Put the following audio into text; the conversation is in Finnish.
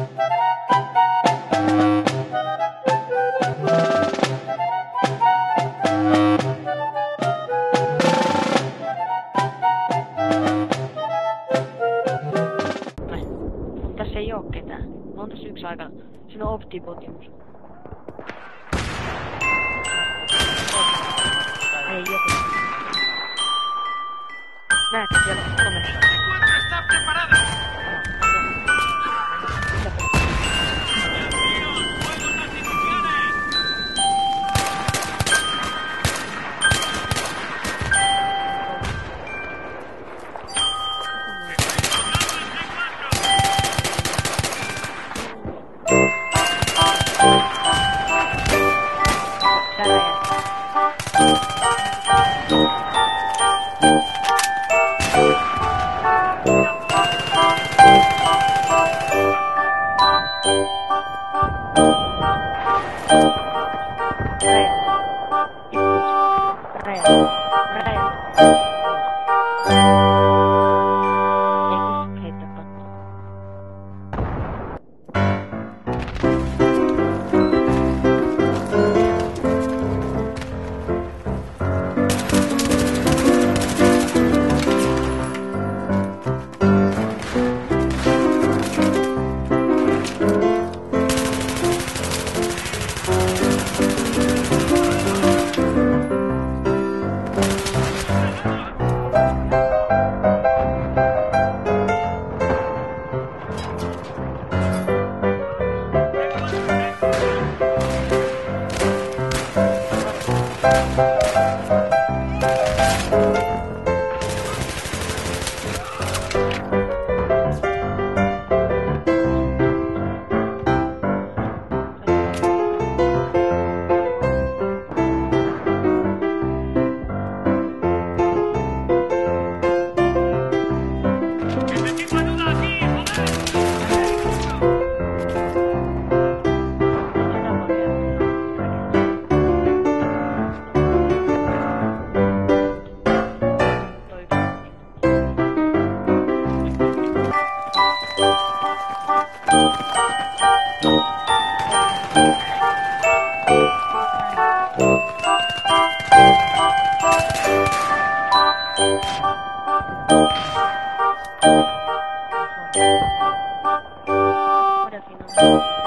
Tässä ei oo ketään. On tässä yksi aikana. Siinä on optipotimus. Ei joku. Näetkö siellä on kolmessa? What if you know?